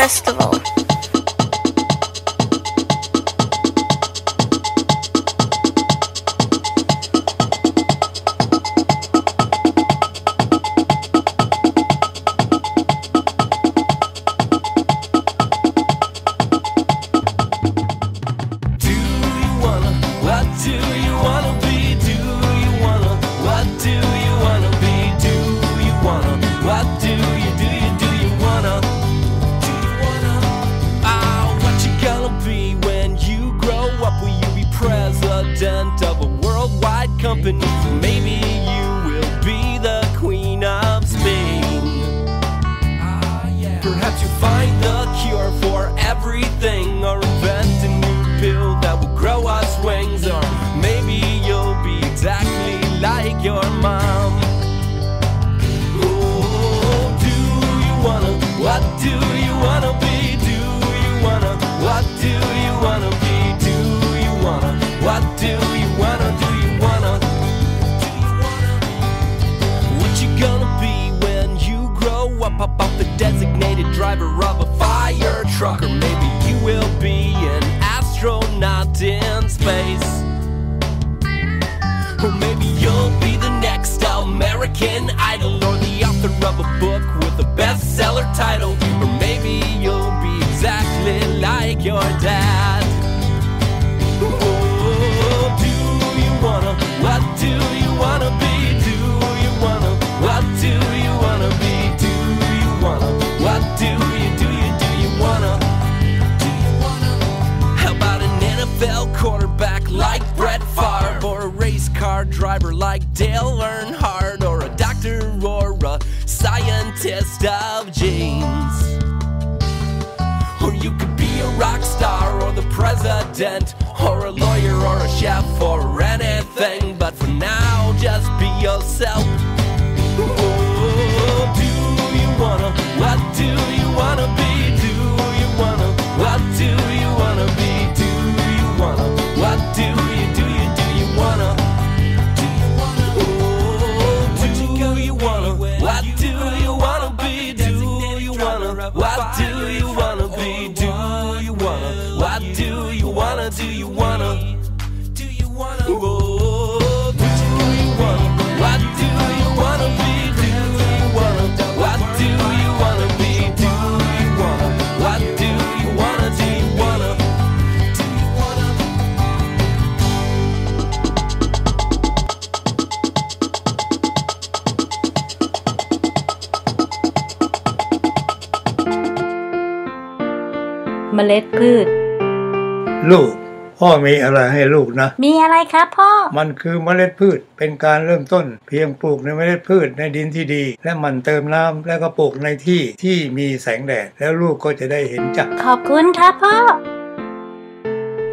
festival. Do you wanna be? Do you wanna? What do you wanna be? Do you wanna? What do you do? You do you wanna? Do you wanna? Ah, what you gonna be when you grow up? Will you be president of a worldwide company? Maybe you will be the Queen of Spain. Ah, yeah. Perhaps you'll find the cure for everything, or invent a new pill that will grow us wings. Or maybe you'll be exactly like your mom. Oh, do you wanna? What do you wanna be? Do you wanna? What do you wanna be? Do you wanna? What do you wanna? Do you wanna? Do you wanna? What you gonna be when you grow up? About the designated driver of a fire truck, or maybe you will be an astronaut in space. Or maybe you'll be the next American Idol, or the author of a book with a bestseller title. Or maybe you'll be exactly like your dad. Oh, do you wanna? What do you wanna be? Do you wanna? What do you wanna be? Do you wanna? What do you do? You do you wanna? Do you wanna? How about an NFL quarterback like Brett Favre, or a race car driver like Dale Earnhardt, or a doctor or a scientist of genes? Or you could be a rock star, or the president, or a lawyer, or a chef, or anything. But for now, just be yourself. Oh, do you wanna? What do you wanna be? Do you wanna? What do you wanna be? Do you wanna? What do you do? You do you wanna? Do you wanna? Oh, do you wanna? What do you wanna be? Do you wanna? What do you wanna be? Do you wanna? What do you wanna? Do you wanna? Do you wanna? Oh, do you wanna? What do you wanna be? Do you wanna? What do you wanna be? Do you wanna? What do you wanna? Do you wanna?เมล็ดพืชลูกพ่อมีอะไรให้ลูกนะมีอะไรครับพ่อมันคือเมล็ดพืชเป็นการเริ่มต้นเพียงปลูกในเมล็ดพืชในดินที่ดีและมันเติมน้ำแล้วก็ปลูกในที่ที่มีแสงแดดแล้วลูกก็จะได้เห็นจักขอบคุณครับพ่อ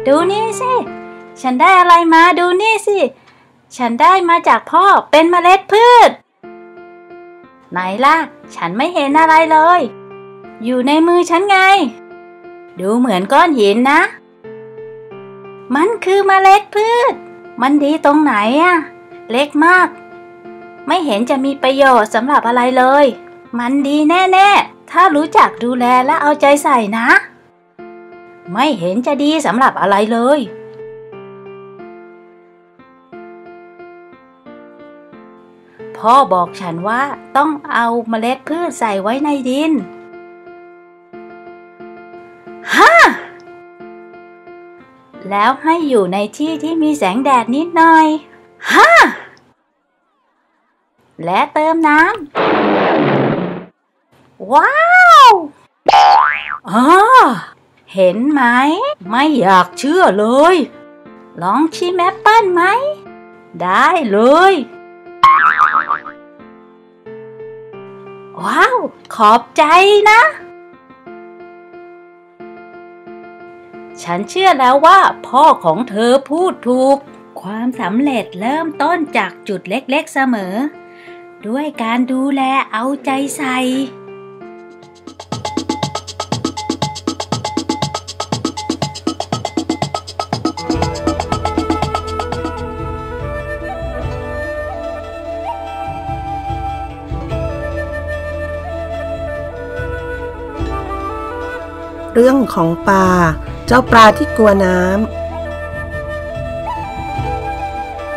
ดูนี่สิฉันได้อะไรมาดูนี่สิฉันได้มาจากพ่อเป็นเมล็ดพืชไหนล่ะฉันไม่เห็นอะไรเลยอยู่ในมือฉันไงดูเหมือนก้อนหินนะมันคือเมล็ดพืชมันดีตรงไหนอะเล็กมากไม่เห็นจะมีประโยชน์สำหรับอะไรเลยมันดีแน่ๆถ้ารู้จักดูแลและเอาใจใส่นะไม่เห็นจะดีสำหรับอะไรเลยพ่อบอกฉันว่าต้องเอาเมล็ดพืชใส่ไว้ในดินแล้วให้อยู่ในที่ที่มีแสงแดดนิดหน่อยฮ่าและเติมน้ำว้าวอ๋อเห็นไหมไม่อยากเชื่อเลยลองชิมแอปเปิ้ลไหมได้เลยว้าวขอบใจนะฉันเชื่อแล้วว่าพ่อของเธอพูดถูกความสำเร็จเริ่มต้นจากจุดเล็กๆเสมอด้วยการดูแลเอาใจใส่ เรื่องของปลาเจ้าปลาที่กลัวน้ำปลาทั่วไปมั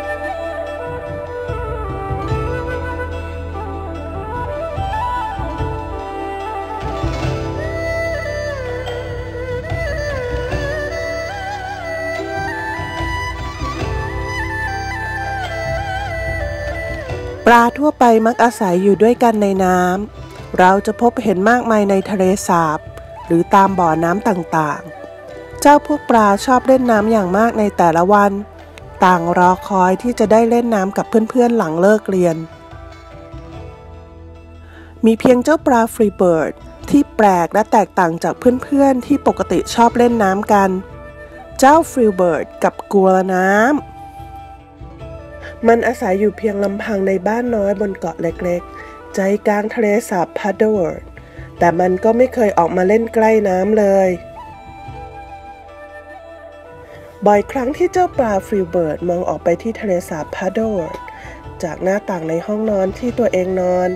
กอาศัยอยู่ด้วยกันในน้ำเราจะพบเห็นมากมายในทะเลสาบหรือตามบ่อน้ำต่างๆเจ้าพวกปลาชอบเล่นน้ำอย่างมากในแต่ละวันต่างรอคอยที่จะได้เล่นน้ำกับเพื่อนๆหลังเลิกเรียนมีเพียงเจ้าปลาฟรีเบิร์ดที่แปลกและแตกต่างจากเพื่อนๆที่ปกติชอบเล่นน้ำกันเจ้าฟรีเบิร์ดกับกลัวน้ำมันอาศัยอยู่เพียงลำพังในบ้านน้อยบนเกาะเล็กๆใจกลางทะเลสาบพัดเดิลแต่มันก็ไม่เคยออกมาเล่นใกล้น้ำเลยบ่อยครั้งที่เจ้าปลาฟรีเบิร์ดมองออกไปที่ทะเลสาบพัดเดิลจากหน้าต่างในห้องนอนที่ตัวเองนอน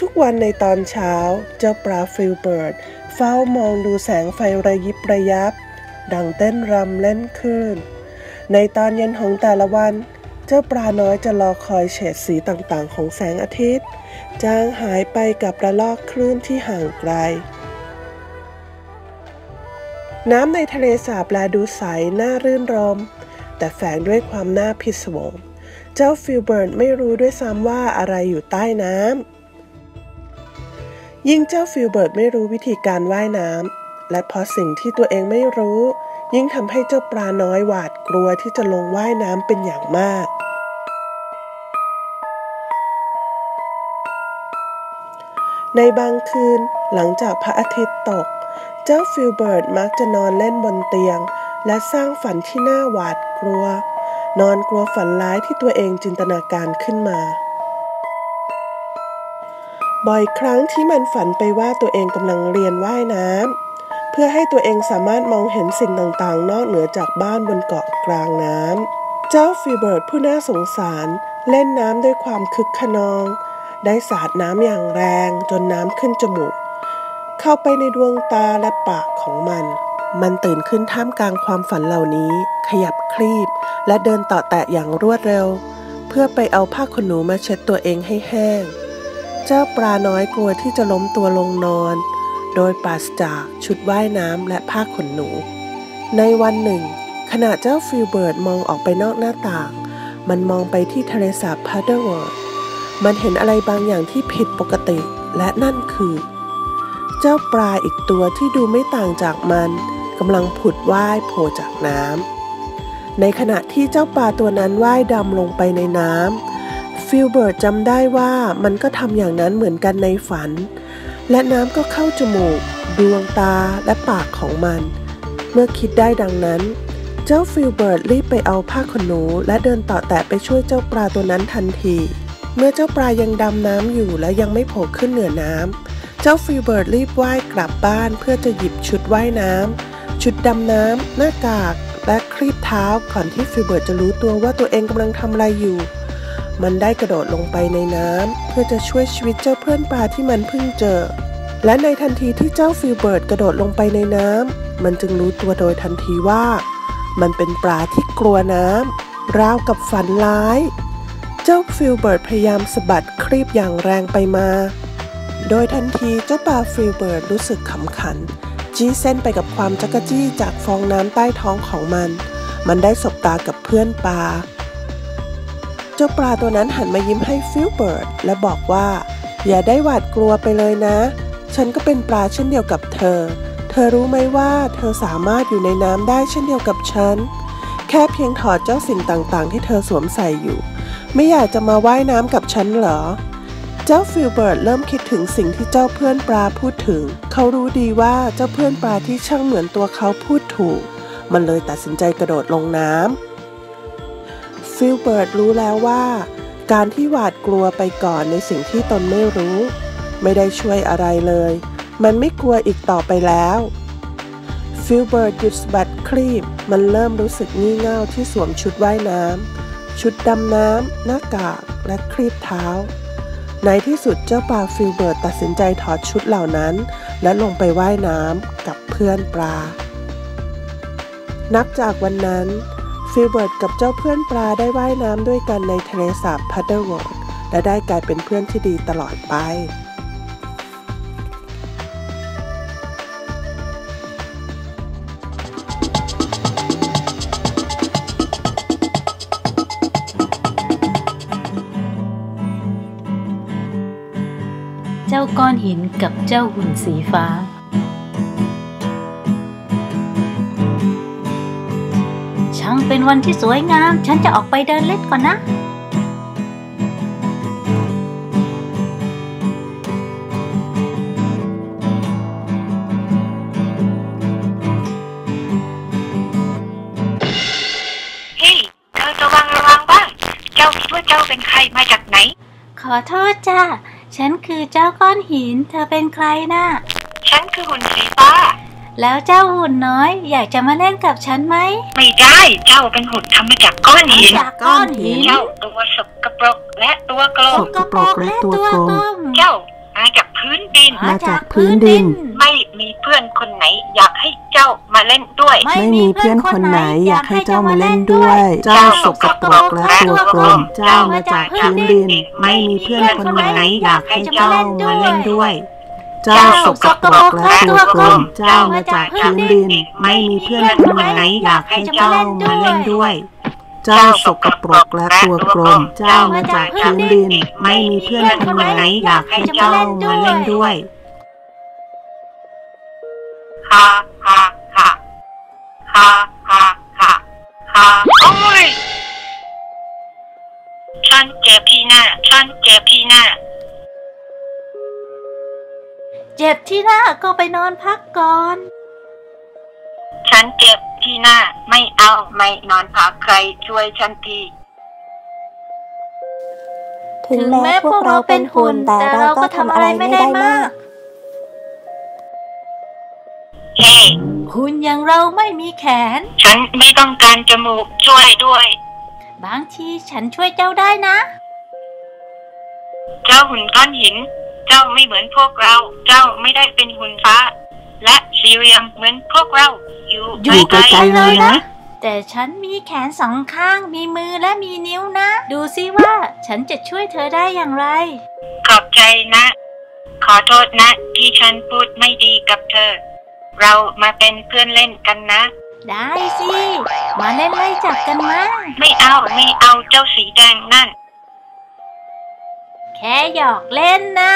ทุกๆวันในตอนเช้าเจ้าปลาฟรีเบิร์ดเฝ้ามองดูแสงไฟระยิบระยับดังเต้นรำเล่นคลื่นในตอนเย็นของแต่ละวันเจ้าปลาน้อยจะรอคอยเฉดสีต่างๆของแสงอาทิตย์จางหายไปกับระลอกคลื่นที่ห่างไกลน้ำในทะเลสาบแลดูใสน่ารื่นรมแต่แฝงด้วยความน่าพิศวงเจ้าฟิลเบิร์ดไม่รู้ด้วยซ้ำว่าอะไรอยู่ใต้น้ำยิ่งเจ้าฟิลเบิร์ดไม่รู้วิธีการว่ายน้ำและพอสิ่งที่ตัวเองไม่รู้ยิ่งทำให้เจ้าปลาน้อยหวาดกลัวที่จะลงว่ายน้ำเป็นอย่างมากในบางคืนหลังจากพระอาทิตย์ตกเจ้าฟิลเบิร์ดมักจะนอนเล่นบนเตียงและสร้างฝันที่น่าหวาดกลัวนอนกลัวฝันร้ายที่ตัวเองจินตนาการขึ้นมาบ่อยครั้งที่มันฝันไปว่าตัวเองกำลังเรียนว่ายน้ำเพื่อให้ตัวเองสามารถมองเห็นสิ่งต่างๆนอกเหนือจากบ้านบนเกาะกลางน้ำเจ้าฟรีเบิร์ดผู้น่าสงสารเล่นน้ำด้วยความคึกขนองได้สาดน้ำอย่างแรงจนน้ำขึ้นจมูกเข้าไปในดวงตาและปากของมันมันตื่นขึ้นท่ามกลางความฝันเหล่านี้ขยับคลีบและเดินต่อแตะอย่างรวดเร็วเพื่อไปเอาผ้าขนหนูมาเช็ดตัวเองให้แห้งเจ้าปลาน้อยกลัวที่จะล้มตัวลงนอนโดยปราศจากชุดว่ายน้ำและผ้าขนหนูในวันหนึ่งขณะเจ้าฟิลเบิร์ดมองออกไปนอกหน้าต่างมันมองไปที่ทะเลสาบพัดเดิลมันเห็นอะไรบางอย่างที่ผิดปกติและนั่นคือเจ้าปลาอีกตัวที่ดูไม่ต่างจากมันกำลังผุดว่ายโผล่จากน้ำในขณะที่เจ้าปลาตัวนั้นว่ายดำลงไปในน้ำฟิลเบิร์ดจำได้ว่ามันก็ทำอย่างนั้นเหมือนกันในฝันและน้ำก็เข้าจมูกดวงตาและปากของมันเมื่อคิดได้ดังนั้นเจ้าฟิลเบิร์ดรีบไปเอาผ้าขนหนูและเดินต่อแตะไปช่วยเจ้าปลาตัวนั้นทันทีเมื่อเจ้าปลายังดำน้ำอยู่และยังไม่โผล่ขึ้นเหนือน้ำเจ้าฟิลเบิร์ดรีบว่ายกลับบ้านเพื่อจะหยิบชุดว่ายน้ำชุดดำน้ำหน้ากากและครีบเท้าก่อนที่ฟิลเบิร์ดจะรู้ตัวว่าตัวเองกำลังทำอะไรอยู่มันได้กระโดดลงไปในน้ำเพื่อจะช่วยชีวิตเจ้าเพื่อนปลาที่มันเพิ่งเจอและในทันทีที่เจ้าฟิลเบิร์ดกระโดดลงไปในน้ำมันจึงรู้ตัวโดยทันทีว่ามันเป็นปลาที่กลัวน้ำราวกับฝันร้ายเจ้าฟิลเบิร์ดพยายามสะบัดครีบอย่างแรงไปมาโดยทันทีเจ้าปลาฟิลเบิร์ดรู้สึกขำขันจี้เส้นไปกับความจั๊กจี้จากฟองน้ำใต้ท้องของมันมันได้สบตากับเพื่อนปลาเจ้าปลาตัวนั้นหันมายิ้มให้ฟิลเบิร์ดและบอกว่าอย่าได้หวาดกลัวไปเลยนะฉันก็เป็นปลาเช่นเดียวกับเธอเธอรู้ไหมว่าเธอสามารถอยู่ในน้ำได้เช่นเดียวกับฉันแค่เพียงถอดเจ้าสิ่งต่างๆที่เธอสวมใส่อยู่ไม่อยากจะมาว่ายน้ำกับฉันเหรอเจ้าฟิลเบิร์ดเริ่มคิดถึงสิ่งที่เจ้าเพื่อนปลาพูดถึงเขารู้ดีว่าเจ้าเพื่อนปลาที่ช่างเหมือนตัวเขาพูดถูกมันเลยตัดสินใจกระโดดลงน้ำฟิลเบิร์ดรู้แล้วว่าการที่หวาดกลัวไปก่อนในสิ่งที่ตนไม่รู้ไม่ได้ช่วยอะไรเลยมันไม่กลัวอีกต่อไปแล้วฟิลเบิร์ดหยุดสะบัดครีบมันเริ่มรู้สึกงี่เง่าที่สวมชุดว่ายน้ำชุดดำน้ำหน้ากากและครีบเท้าในที่สุดเจ้าปลาฟิลเบิร์ดตัดสินใจถอดชุดเหล่านั้น และลงไปว่ายน้ำกับเพื่อนปลานับจากวันนั้นฟิลเบิร์ตกับเจ้าเพื่อนปลาได้ว่ายน้ำด้วยกันในทะเลสาบพัดเดิลเวิร์ดและได้กลายเป็นเพื่อนที่ดีตลอดไปเจ้าก้อนหินกับเจ้าหุ่นสีฟ้าช่างเป็นวันที่สวยงามฉันจะออกไปเดินเล่นก่อนนะเฮ้ยเธอระวังบ้างเจ้าคิดว่าเจ้าเป็นใครมาจากไหนขอโทษจ้าฉันคือเจ้าก้อนหินเธอเป็นใครน่ะฉันคือหุ่นสีฟ้าแล้วเจ้าหุ่นน้อยอยากจะมาเล่นกับฉันไหมไม่ได้เจ้าเป็นหุ่นทำมาจากก้อนหินเจ้าตัวสกปรกและตัวกลมเจ้ามาจากพื้นดินไม่มีเพื่อนคนไหนอยากให้เจ้ามาเล่นด้วยเจ้าสกปรกและตัวกลมเจ้ามาจากพื้นดินไม่มีเพื่อนคนไหนอยากให้เจ้ามาเล่นด้วยเจ้าสกปรกและตัวกลมเจ้ามาจากพื้นดินไม่มีเพื่อนคนไหนอยากให้เจ้ามาเล่นด้วยเจ้าสกปรกและตัวกลมเจ้ามาจากพื้นดินไม่มีเพื่อนคนไหนอยากให้เจ้ามาเล่นด้วยฮ่าฮ่าฮ่าฮ่าฮ่าฮ่าฮ่าโอ้ยฉันเจ็บที่หน้าเจ็บที่หน้าก็ไปนอนพักก่อนฉันเจ็บที่หน้าไม่เอาไม่นอนพักใครช่วยฉันทีถึงแม้พวกเราเป็นหุ่นแต่เราก็ทำอะไรไม่ได้มากเฮ้หุ่นอย่างเราไม่มีแขนฉันไม่ต้องการจมูกช่วยด้วยบางทีฉันช่วยเจ้าได้นะเจ้าหุ่นก้อนหินเจ้าไม่เหมือนพวกเราเจ้าไม่ได้เป็นหุ่นฟ้าและสี่เหลี่ยมเหมือนพวกเราอยู่ไกลๆเลยนะแต่ฉันมีแขนสองข้างมีมือและมีนิ้วนะดูซิว่าฉันจะช่วยเธอได้อย่างไรขอบใจนะขอโทษนะที่ฉันพูดไม่ดีกับเธอเรามาเป็นเพื่อนเล่นกันนะได้สิมาเล่นไล่จับกันมั้ยไม่เอาเจ้าสีแดงนั่นแค่หยอกเล่นนะ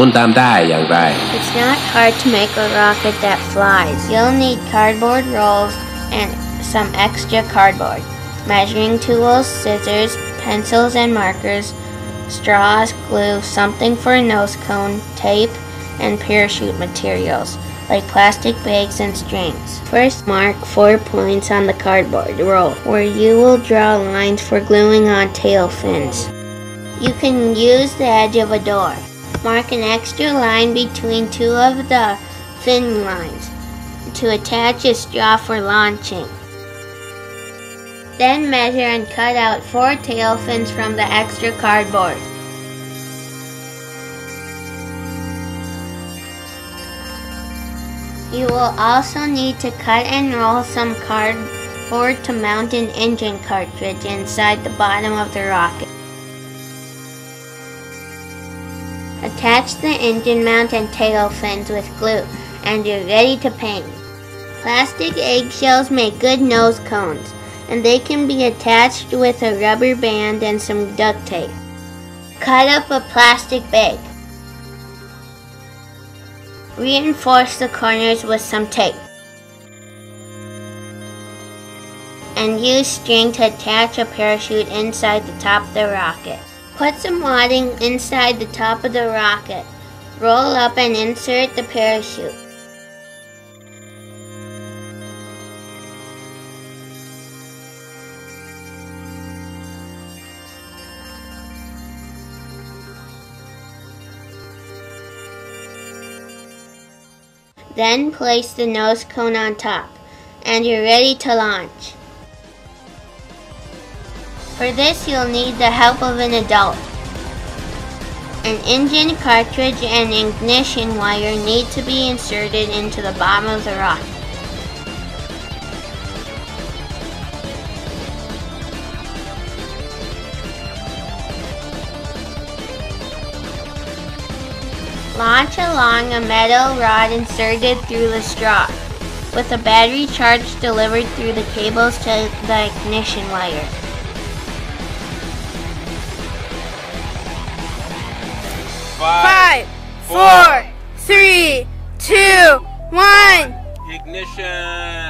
คุณทำได้อย่างไร It's not hard to make a rocket that flies. You'll need cardboard rolls and some extra cardboard, measuring tools, scissors, pencils and markers, straws, glue, something for a nose cone, tape, and parachute materials like plastic bags and strings. First, mark 4 points on the cardboard roll where you will draw lines for gluing on tail fins. You can use the edge of a door. Mark an extra line between two of the fin lines to attach a straw for launching. Then measure and cut out 4 tail fins from the extra cardboard. You will also need to cut and roll some cardboard to mount an engine cartridge inside the bottom of the rocket. Attach the engine mount and tail fins with glue, and you're ready to paint. Plastic eggshells make good nose cones, and they can be attached with a rubber band and some duct tape. Cut up a plastic bag. Reinforce the corners with some tape and use string to attach a parachute inside the top of the rocket. Put some wadding inside the top of the rocket. Roll up and insert the parachute. Then place the nose cone on top, and you're ready to launch. For this, you'll need the help of an adult. An engine cartridge and ignition wire need to be inserted into the bottom of the rocket. Launch along a metal rod inserted through the straw, with a battery charge delivered through the cables to the ignition wire. Five, four, three, two, one. Ignition!